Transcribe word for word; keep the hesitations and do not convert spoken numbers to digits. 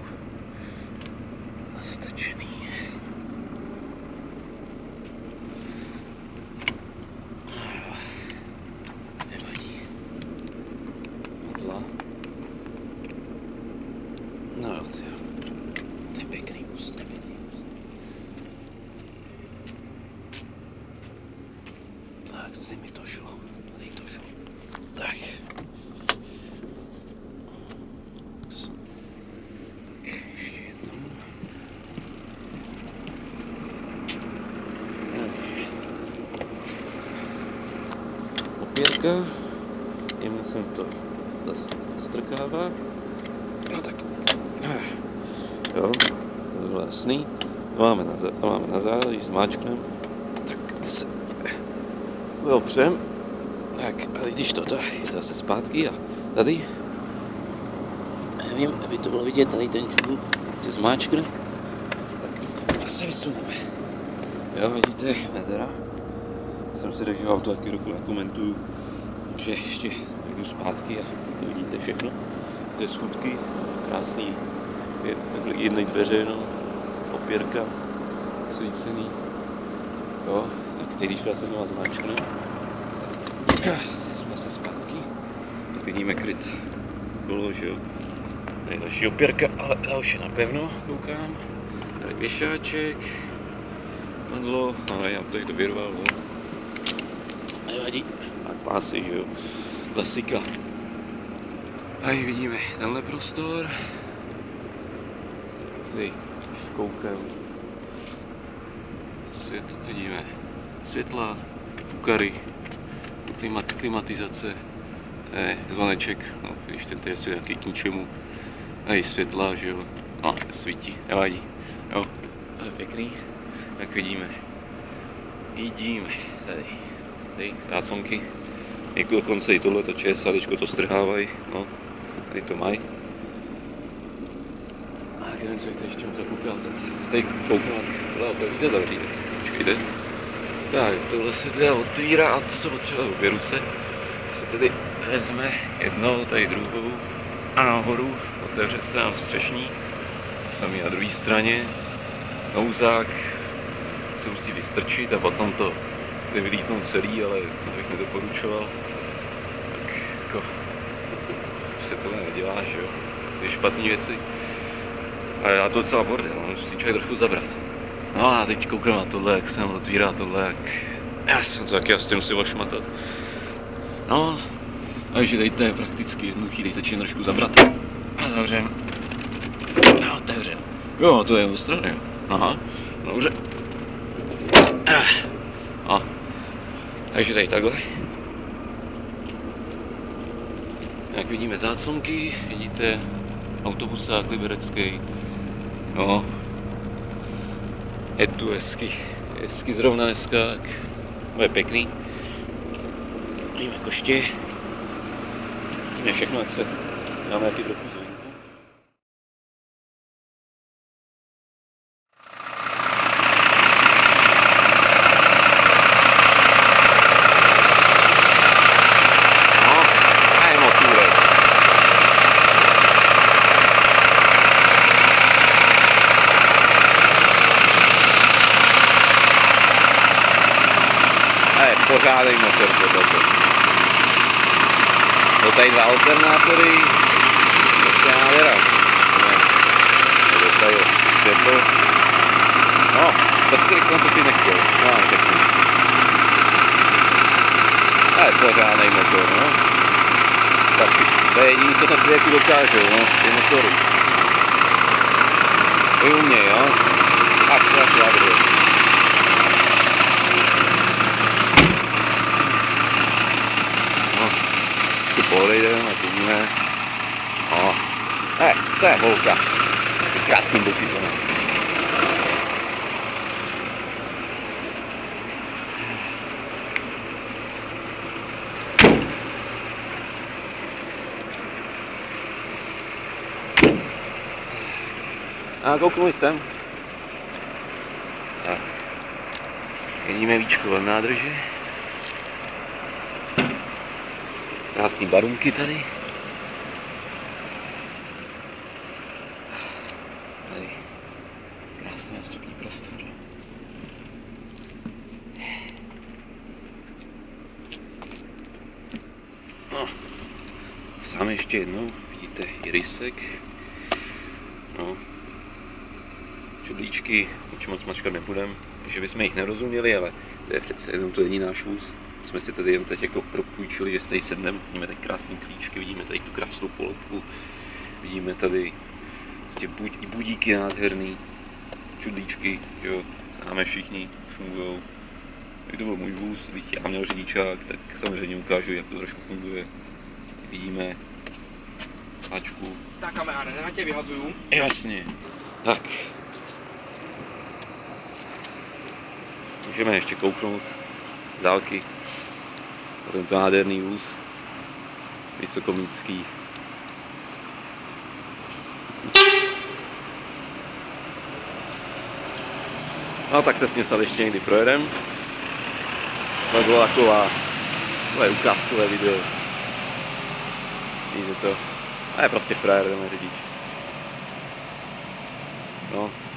trošku nastačený. Nevadí. Modla. No jo, co jo. To je pěkný úst, to je pěkný úst. Tak, se mi to šlo. Tady to šlo. Tak. Opěrka, jemně se to zastrkává. No tak, jo, to je jasný. To máme na, zá, na záda, když zmáčkneme, tak se opřem. Tak, ale když toto je zase zpátky a tady, nevím, aby to bylo vidět, tady ten čudl se zmáčkne, tak a se vysuneme. Jo, vidíte, mezera. Jsem si řekl, že vám to taky roku nakomentuju, takže ještě jdu zpátky a to vidíte všechno. To je schůdky, krásný, jednej dveře, no, opěrka, svícený, jo, tak teď, když to zase znovu zmáčknu, tak jsme se zpátky, tak vidíme kryt kolo, že jo, nejlepší opěrka, ale ta už je napevno, koukám, tady věšáček, madlo, ale já to jich doběroval, no. Nevadí. Tak má si, že jo. Klasika. A i vidíme tenhle prostor. Tady už koukám. Světl, vidíme světla, fukary, klimat, klimatizace, eh, zvoneček, no, když ten je svět k ničemu. A i světla, že jo. No, svítí, nevadí. Jo, to je pěkný. Tak vidíme. Vidíme tady. Tady záclonky, dokonce i tohle, to česaličko to strhávají, no, tady to mají. A kde jsem se ještě moc ukázat, stejk kouknat, tohle otevříte, zavříte, počkejte. Tak, tohle se teda otvírá a to se potřeba obě ruce. Se tedy vezme jednou, tady druhou a nahoru, otevře se nám střešní, samý na druhé straně, nouzák, se musí vystrčit a potom to nevylítnout celý, ale to bych nedoporučoval. Tak jako, už se tohle nedělá, že jo, ty špatné věci. A já to docela bordel, no, musí člověk trochu zabrat. No a teď koukám na tohle, jak se nám otvírá tohle, jak... Já jsem to taky, já s tím musím ošmatat. No, takže tady to je prakticky jednoduchý, teď začínám trošku zabrat. A zavřem. A otevřem. Jo, to je od strany. Aha, dobře. A, takže tady takhle. Jak vidíme záclonky, vidíte autobusák liberecký. No, je tu hezky, hezky zrovna dneska, to je pěkný. Vidíme koště, vidíme všechno, jak se dáme jaký trochu zvínku. Pořádej motor tohleto. No tady dva alternátory, zase nádhera. Tady je světlo. No, prostě rychle to ty nechtěl. No, tak ne. Ale pořádej motor, no. Taky. To je jediný, co snad věku dokážou, no, ty motory. I u mě, jo. A to asi já podejdeme a vidíme. No, ne, to je holka. Ty krásný boky to ne. A kouknuli jsem. Tak. Jedíme víčko od nádrže. Krásný barunky tady. No, sám ještě jednou, vidíte irysek. No, čudlíčky, už moc mačkat nebudem, že bychom jich nerozuměli, ale to je přece jenom to není náš vůz. Jsme si tady jen teď jako propůjčili, že se tady sedneme, vidíme tady krásné klíčky, vidíme tady tu krásnou polopku, vidíme tady vlastně buď, budíky nádherný, čudlíčky, že jo, známe všichni, fungují. Když to byl můj vůz, když já měl řidičák, tak samozřejmě ukážu, jak to trošku funguje. Vidíme háčku. Tak kamaráde, já tě vyhazuju. Jasně. Tak. Můžeme ještě kouknout z dálky. Tento nádherný vůz. Vysokomícký. No tak se s ním snad ještě někdy projedem. To bylo taková, takové ukázkové video. Vidíte to. A je prostě frajer, ten řidič. No.